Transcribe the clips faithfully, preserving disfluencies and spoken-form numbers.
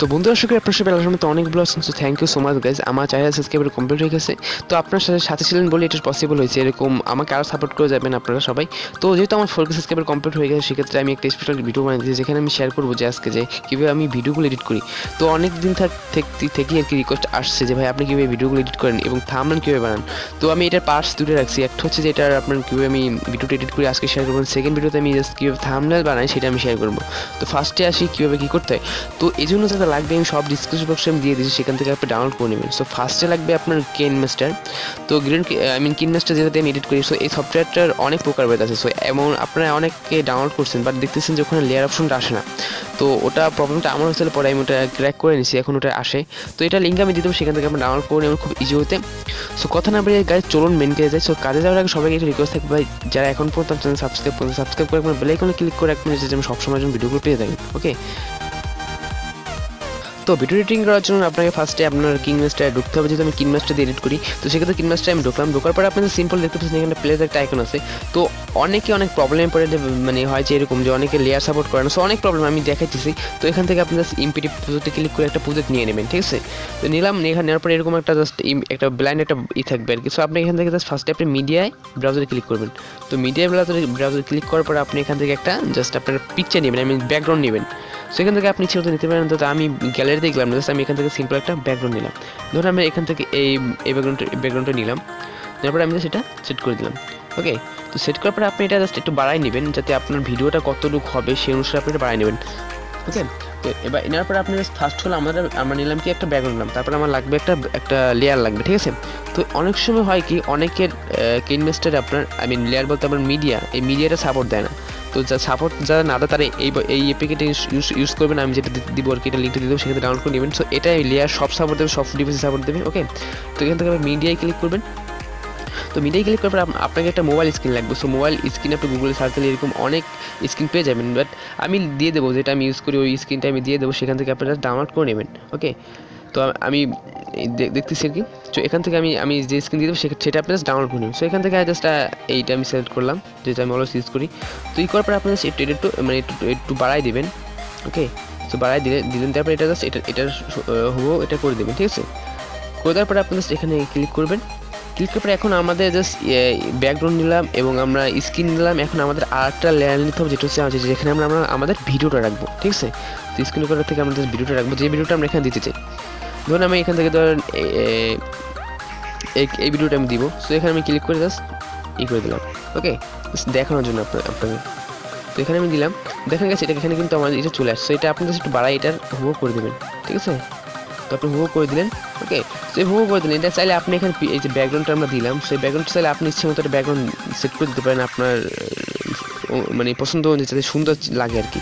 তো বন্ধুরা আশা করি আপনারা সবাই আলহামদুলিল্লাহ তো অনেক ভালো আছেন। So thank you so much guys, আমার চ্যানেল সাবস্ক্রাইব কমপ্লিট হয়ে গেছে। তো আপনার সাথে সাথে ছিলেন বলে এটা পসিবল হয়েছে। এরকম আমাকে আরও সাপোর্ট করে যাবেন আপনারা সবাই। তো যেহেতু আমার ফোর কে সাবস্ক্রাইব কমপ্লিট হয়ে গেছে, সেক্ষেত্রে আমি একটা স্পেশাল ভিডিও বানিয়েছি যেখানে আমি শেয়ার করবো যে আজকে যে কীভাবে আমি ভিডিওগুলো এডিট করি। তো অনেক দিন থেকে আর কি রিকোয়েস্ট আসছে যে ভাই আপনি কীভাবে ভিডিওগুলো এডিট করেন এবং থাম্বনেল কীভাবে বানান। তো আমি এটার পার্টস দুটো রাখছি। একটা হচ্ছে যে এটার আপনার কীভাবে আমি ভিডিওটা এডিট করি আজকে শেয়ার করবেন। সেকেন্ড ভিডিওতে আমি জাস্ট কীভাবে থাম্বনেল বানাই সেটা আমি শেয়ার করবো। তো ফার্স্টে আসি কীভাবে কী করতে হয়। তো এই জন্য যাতে লাগবে আমি সব ডিসক্রিপশন বক্সে আমি দিয়ে দিচ্ছি, সেখান থেকে আপনি ডাউনলোড করে নেবেন। সো ফার্স্টে লাগবে আপনার KineMaster। তো গ্রিন আই মিন KineMaster যেটাতে আমি এডিট করি। সো এই সফটওয়্যারটার অনেক প্রকারভেদ আছে। সো এমন আপনারা অনেককে ডাউনলোড করছেন বাট দেখতেছেন যে ওখানে লেয়ার অপশনটা আসে না। তো ওটা প্রবলেমটা আমার হয়েছিল, পরে আমি ওটা ক্র্যাক করে নিয়েছি, এখন ওটা আসে। তো এটা লিঙ্ক আমি দিয়ে দেবো, সেখান থেকে আপনি ডাউনলোড করে নেবেন খুব ইজি হতে। সো কথা না বেরিয়ে গাইজ চলুন মেন কাজে যাই। সো কাজে যাওয়ার আগে সবাইকে একটা রিকোয়েস্ট থাকবে ভাই, যারা এখন পর্যন্ত চ্যানেল সাবস্ক্রাইব করুন, সাবস্ক্রাইব করে বেল আইকনে ক্লিক করে রাখবেন যাতে আমি সবসময় যেন ভিডিওগুলো পেয়ে থাকি। ওকে, তো ভিডিও এডিটিং করার জন্য আপনাকে ফার্স্টে আপনার KineMaster ঢুকতে হবে। যেহেতু আমি KineMaster দিয়ে এডিট করি, তো সেক্ষেত্রে KineMaster আমি ঢুকলাম। ঢোকার পরে আপনাদের সিম্পল দেখতে পাচ্ছেন এখানে প্লেস একটা আইকন আছে। তো অনেকে অনেক প্রবলেমে পড়ে, মানে হয় যে এরকম যে অনেকে লেয়ার সাপোর্ট করে না। সো অনেক প্রবলেম আমি দেখাচ্ছি। তো এখান থেকে আপনি জাস্ট ইমপিটি প্রজেক্টে ক্লিক করে একটা প্রজেক্ট নিয়ে নেবেন, ঠিক আছে। তো নিলাম, এখানে নেওয়ার পরে এরকম একটা জাস্ট একটা ব্লাইন্ড একটা ই থাকবে আর কি। সো আপনি এখান থেকে জাস্ট ফার্স্টে আপনি মিডিয়ায় ব্রাউজারে ক্লিক করবেন। তো মিডিয়া ব্রাউজারে ব্রাউজারে ক্লিক করার পরে আপনি এখান থেকে একটা জাস্ট আপনার পিকচার নেবেন, আমি ব্যাকগ্রাউন্ড নেবেন। সো এখান থেকে আপনি ইচ্ছে হতে নিতে পারেন। তো আমি গ্যালারিতে গেলাম না, জাস্ট আমি এখান থেকে সিম্পল একটা ব্যাকগ্রাউন্ড নিলাম। ধরুন আমি এখান থেকে এই ব্যাকগ্রাউন্ড ব্যাকগ্রাউন্ডটা নিলাম, তারপরে আমি সেটা সেট করে দিলাম। ওকে, তো সেট করার পরে আপনি এটা জাস্ট একটু বাড়াই নেবেন যাতে আপনার ভিডিওটা কতটুকু হবে সেই অনুসারে আপনি এটা বাড়াই নেবেন। ওকে, তো এবার এনার পরে আপনি জাস্ট ফার্স্ট হলো আমরা আমরা নিলাম কি একটা ব্যাকগ্রাউন্ড নিলাম, তারপরে আমার লাগবে একটা একটা লেয়ার লাগবে, ঠিক আছে। তো অনেক সময় হয় কি অনেকের KineMaster আপনার আই মিন লেয়ার বলতে আপনার মিডিয়া, এই মিডিয়াটা সাপোর্ট দেয় না। তো যা সাপোর্ট যারা না দেয় তারা এই এই অ্যাপ্লিকেশনটা ইউজ ইউজ করবেন। আমি যেটা দিব আর কি, এটা লিখে দিয়ে দেবো, সেখানে ডাউনলোড করে নেবেন। সো এটা লেয়ার সব সাপোর্ট দেবে, সব ডিভাইসে সাপোর্ট দেবে। ওকে, তো এখান থেকে আপনি মিডিয়ায় ক্লিক করবেন। তো মিডিয়ায় ক্লিক করার পর আপনাকে একটা মোবাইল স্ক্রিন লাগবে। সো মোবাইল স্ক্রিন আপনি গুগলে সার্চ করলে এরকম অনেক স্ক্রিন পেয়ে যাবেন, বাট আমি দিয়ে দেবো যেটা আমি ইউজ করি ওই স্ক্রিনটা আমি দিয়ে দেবো, সেখান থেকে আপনারা ডাউনলোড করে নেবেন। ওকে, তো আমি দেখতেছি আর কি। তো এখান থেকে আমি আমি যে স্ক্রিন দিয়ে দেবো সেটা আপনার ডাউনলোড করে নেবেন। সো এখান থেকে জাস্ট এইটা আমি সিলেক্ট করলাম যেটা আমি অলওয়েজ ইউজ করি। তো ই করার পরে আপনারা একটু একটু মানে একটু একটু বাড়াই দেবেন। ওকে, তো বাড়াই দিলে দিলেন, তারপরে এটা জাস্ট এটা এটা হবো এটা করে দেবেন, ঠিক আছে। করে দেওয়ার পরে আপনারা এখানে ক্লিক করবেন। ক্লিক করার পরে এখন আমাদের জাস্ট ব্যাকগ্রাউন্ড নিলাম এবং আমরা স্ক্রিন নিলাম। এখন আমাদের আরেকটা লেয়ার নিতে হবে যেটা হচ্ছে যেখানে আমরা আমাদের ভিডিওটা রাখবো, ঠিক আছে। তো স্ক্রিন করার থেকে আমাদের ভিডিওটা রাখবো, যে ভিডিওটা আমরা এখানে দিতে চাই। ধরুন আমি এখান থেকে ধরেন এই ভিডিওটা আমি দিব। সো এখানে আমি ক্লিক করে জাস্ট ই করে দিলাম। ওকে, দেখানোর জন্য আপনাকে তো এখানে আমি দিলাম। দেখেন গেছে এটা এখানে কিন্তু আমাদের এটা চলে আসছে। এটা আপনি জাস্ট একটু বাড়াই এটার হুবহু করে দেবেন, ঠিক আছে। তো আপনি হুবহু করে দিলেন। ওকে, তো হুবহু করে দিলেন। এটা চাইলে আপনি এখানে এই যে ব্যাকগ্রাউন্ডটা আমরা দিলাম, সেই ব্যাকগ্রাউন্ড চাইলে আপনি ইচ্ছে মতো একটা ব্যাকগ্রাউন্ড সেট করে দিতে পারেন আপনার মানে পছন্দ অনুযায়ী, যাতে সুন্দর লাগে আর কি।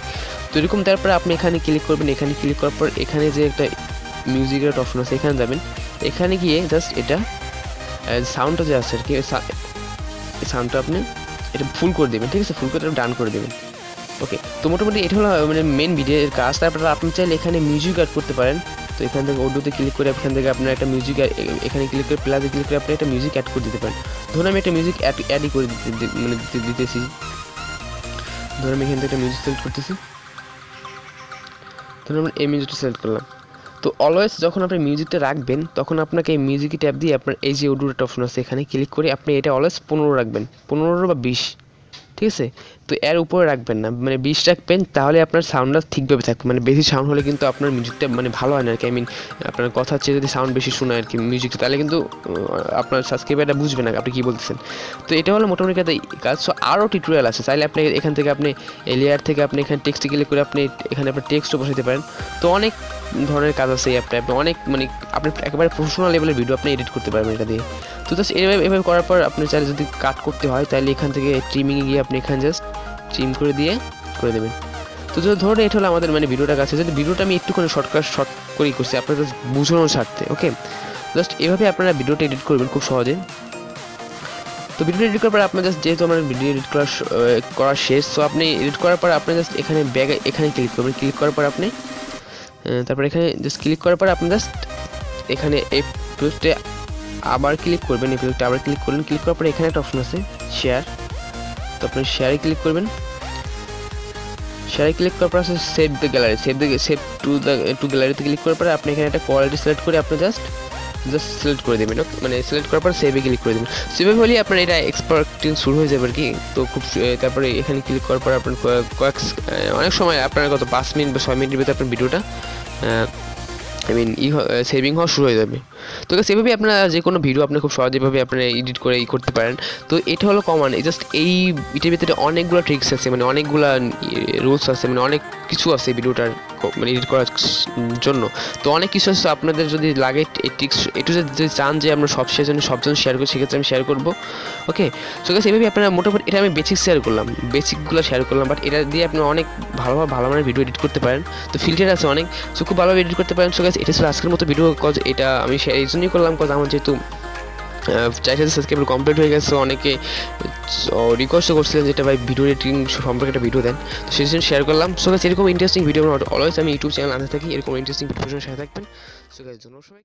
তো এরকম তারপরে আপনি এখানে ক্লিক করবেন। এখানে ক্লিক করার পর এখানে যে একটা মিউজিকের একটা অপশন আছে, এখানে যাবেন। এখানে গিয়ে জাস্ট এটা সাউন্ডটা যে আছে আর কি, সাউন্ডটা আপনি এটা ফুল করে দেবেন, ঠিক আছে। ফুল করে ডান করে দেবেন। ওকে, তো মোটামুটি এটা হলো মানে মেন ভিডিওর কাজ। তারপরে আপনি চাইলে এখানে মিউজিক অ্যাড করতে পারেন। তো এখান থেকে অডিওতে ক্লিক করে এখান থেকে আপনার একটা মিউজিক, এখানে ক্লিক করে প্লাসে ক্লিক করে আপনি একটা মিউজিক অ্যাড করে দিতে পারেন। ধরুন আমি একটা মিউজিক অ্যাড অ্যাডই করে দিতে মানে দিতে দিতেছি ধরুন আমি এখান থেকে একটা মিউজিক সিলেক্ট করতেছি। ধরুন আমি এই মিউজিকটা সিলেক্ট করলাম। তো অলওয়েজ যখন আপনি মিউজিকটা রাখবেন তখন আপনাকে এই মিউজিক ট্যাব দিয়ে আপনার এই যে অডিও একটা অপশন আছে, এখানে ক্লিক করে আপনি এটা অলওয়েজ পনেরো রাখবেন, পনেরো বা বিশ, ঠিক আছে। তো এর উপরে রাখবেন না, মানে বিশ রাখবেন, তাহলে আপনার সাউন্ডটা ঠিকভাবে থাকবে। মানে বেশি সাউন্ড হলে কিন্তু আপনার মিউজিকটা মানে ভালো হয় না আর কি। আই মিন আপনার কথা হচ্ছে যদি সাউন্ড বেশি শোনায় আর কি মিউজিকটা, তাহলে কিন্তু আপনার সাবস্ক্রাইবারটা বুঝবে না আপনি কী বলতেছেন। তো এটা হলো মোটামুটি কাজ। সো আরও টিউটোরিয়াল আছে, চাইলে আপনি এখান থেকে আপনি এই লেয়ার থেকে আপনি এখানে টেক্সটে ক্লিক করে আপনি এখানে আপনার টেক্সটও বসাতে পারেন। তো অনেক ধরনের কাজ আছে এই অ্যাপটা। আপনি অনেক মানে আপনি একেবারে প্রফেশনাল লেভেলের ভিডিও আপনি এডিট করতে পারবেন এটা দিয়ে। তো জাস্ট এভাবে এভাবে করার পর আপনি চাইলে যদি কাট করতে হয় তাহলে এখান থেকে ট্রিমিংয়ে গিয়ে আপনি এখানে জাস্ট ট্রিম করে দিয়ে করে দেবেন। তো যদি ধরুন এটা হলো আমাদের মানে ভিডিওটা কাছে, যদি ভিডিওটা আমি একটুখানি শর্টকাট শর্ট করেই করছি আপনার জাস্ট বুঝানোর স্বার্থে। ওকে, জাস্ট এভাবে আপনারা ভিডিওটা এডিট করবেন খুব সহজে। তো ভিডিও এডিট করার পর আপনার জাস্ট যেহেতু আমার ভিডিও এডিট করা করা শেষ। তো আপনি এডিট করার পর আপনি জাস্ট এখানে ব্যাগে এখানে ক্লিক করবেন। ক্লিক করার পর আপনি তারপর এখানে জাস্ট ক্লিক করার পর আপনি জাস্ট এখানে এই প্রজেক্টে আবার ক্লিক করবেন। এই প্রজেক্টে আবার ক্লিক করলেন। ক্লিক করার পরে এখানে একটা অপশন আছে শেয়ার। তো আপনি শেয়ারে ক্লিক করবেন। শেয়ারে ক্লিক করার পর আছে save the gallery, save the save to the to গ্যালারিতে ক্লিক করার পরে আপনি এখানে একটা কোয়ালিটি সিলেক্ট করে আপনি জাস্ট জাস্ট সিলেক্ট করে দেবেন, মানে সিলেক্ট করার পর সেভে ক্লিক করে দেবেন। সেভে হলে আপনার এটা এক্সপোর্টিং শুরু হয়ে যাবে আর কি। তো খুব তারপরে এখানে ক্লিক করার পর আপনার কয়েক অনেক সময় আপনার কত পাঁচ মিনিট বা ছয় মিনিটের ভিতরে আপনার ভিডিওটা আই মিন ই সেভিং হওয়া শুরু হয়ে যাবে। তো সেভাবে আপনারা যে কোনো ভিডিও আপনি খুব সহজেভাবে আপনারা এডিট করে ই করতে পারেন। তো এটা হলো কমন, জাস্ট এই এটার ভিতরে অনেকগুলো ট্রিক্স আছে, মানে অনেকগুলো রুলস আছে, মানে অনেক কিছু আছে ভিডিওটার মানে এডিট করার জন্য। তো অনেক কিছু আছে, আপনাদের যদি লাগে এই ট্রিক্স একটু যদি চান যে আমরা সব শেয়ার জন্য সবজন শেয়ার করি, সেক্ষেত্রে আমি শেয়ার করবো। ওকে, তো সেভাবে আপনারা মোটামুটি এটা আমি বেসিক শেয়ার করলাম, বেসিকগুলো শেয়ার করলাম, বাট এটা দিয়ে আপনি অনেক ভালোভাবে ভালো মানের ভিডিও এডিট করতে পারেন। তো ফিল্টার আছে অনেক, সো খুব ভালোভাবে এডিট করতে পারেন। সো এটা ছিল আজকের মতো ভিডিও, কজ এটা আমি এই জন্যই করলাম কজ আমার যেহেতু চারশো সাবস্ক্রাইবার কমপ্লিট হয়ে গেছে, অনেকে রিকোয়েস্টও করছিলেন যেটা ভাই ভিডিও এডিটিং সম্পর্কে একটা ভিডিও দেন, তো সেই জন্য শেয়ার করলাম। সো গাইস এরকম ইন্টারেস্টিং ভিডিও অলওয়েজ আমি ইউটিউব চ্যানেল আনতে থাকি, এরকম ইন্টারেস্টিং ভিডিওর সাথে থাকবেন। সো গাইস ধন্যবাদ সবাই।